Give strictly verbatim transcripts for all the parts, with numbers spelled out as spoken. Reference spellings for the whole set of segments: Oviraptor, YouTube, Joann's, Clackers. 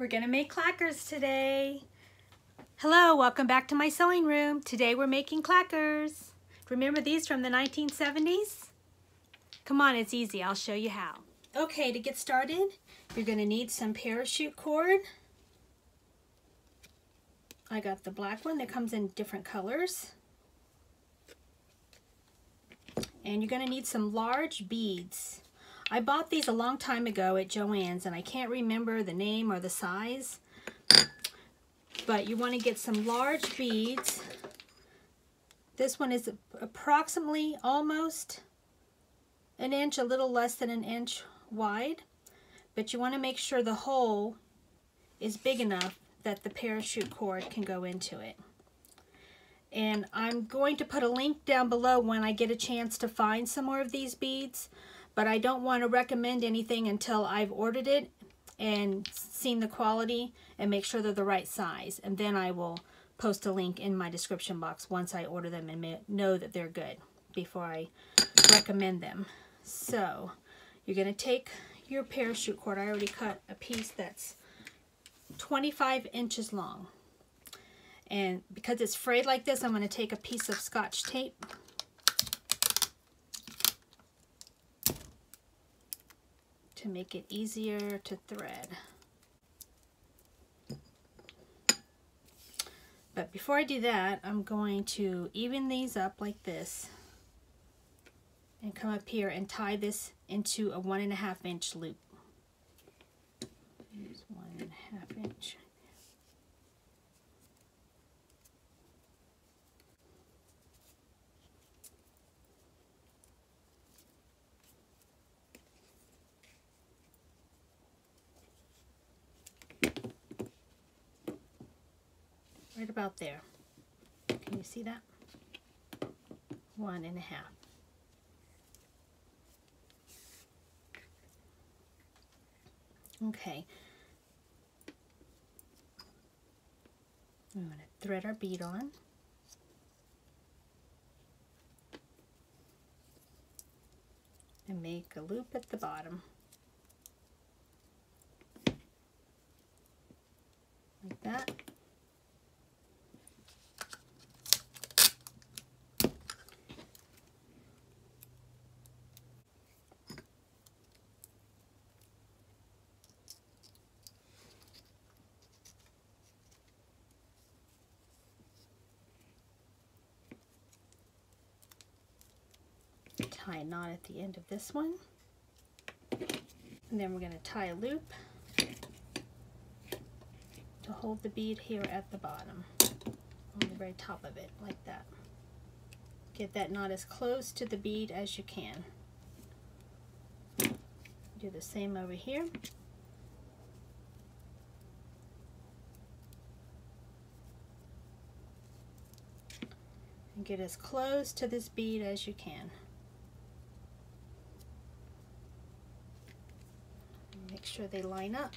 We're gonna make clackers today. Hello, welcome back to my sewing room. Today we're making clackers. Remember these from the nineteen seventies? Come on, it's easy, I'll show you how. Okay, to get started, you're gonna need some parachute cord. I got the black one that comes in different colors. And you're gonna need some large beads. I bought these a long time ago at Joann's and I can't remember the name or the size, but you want to get some large beads. This one is approximately almost an inch, a little less than an inch wide, but you want to make sure the hole is big enough that the parachute cord can go into it. And I'm going to put a link down below when I get a chance to find some more of these beads. But I don't want to recommend anything until I've ordered it and seen the quality and make sure they're the right size. And then I will post a link in my description box once I order them and know that they're good before I recommend them. So you're going to take your parachute cord. I already cut a piece that's twenty-five inches long. And because it's frayed like this, I'm going to take a piece of Scotch tape. To make it easier to thread. But before I do that, I'm going to even these up like this and come up here and tie this into a one and a half inch loop. Use one and a half inch. Right about there. Can you see that? One and a half. Okay. We're going to thread our bead on. And make a loop at the bottom. Like that. Tie a knot at the end of this one, and then we're going to tie a loop to hold the bead here at the bottom, on the very top of it, like that. Get that knot as close to the bead as you can. Do the same over here. And get as close to this bead as you can. Make sure they line up.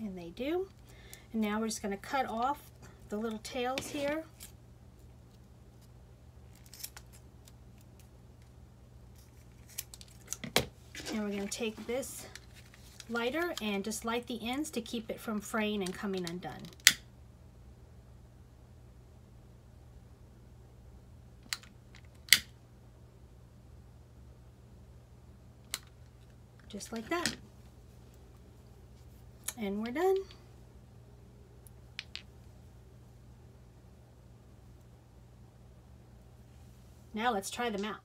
And they do. And now we're just going to cut off the little tails here. And we're going to take this lighter and just light the ends to keep it from fraying and coming undone. Just like that. And we're done. Now let's try them out.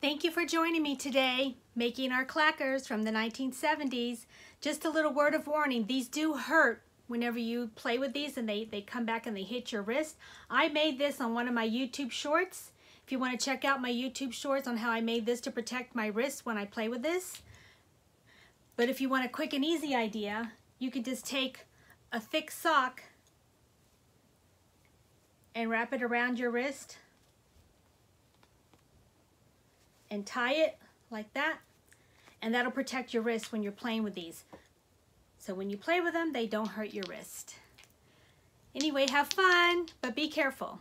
Thank you for joining me today, making our clackers from the nineteen seventies. Just a little word of warning, these do hurt whenever you play with these and they, they come back and they hit your wrist. I made this on one of my YouTube shorts. If you want to check out my YouTube shorts on how I made this to protect my wrists when I play with this. But if you want a quick and easy idea, you can just take a thick sock and wrap it around your wrist and tie it like that, and that'll protect your wrist when you're playing with these. So when you play with them, they don't hurt your wrist. Anyway, have fun, but be careful.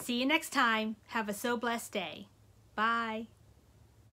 See you next time. Have a so blessed day. Bye.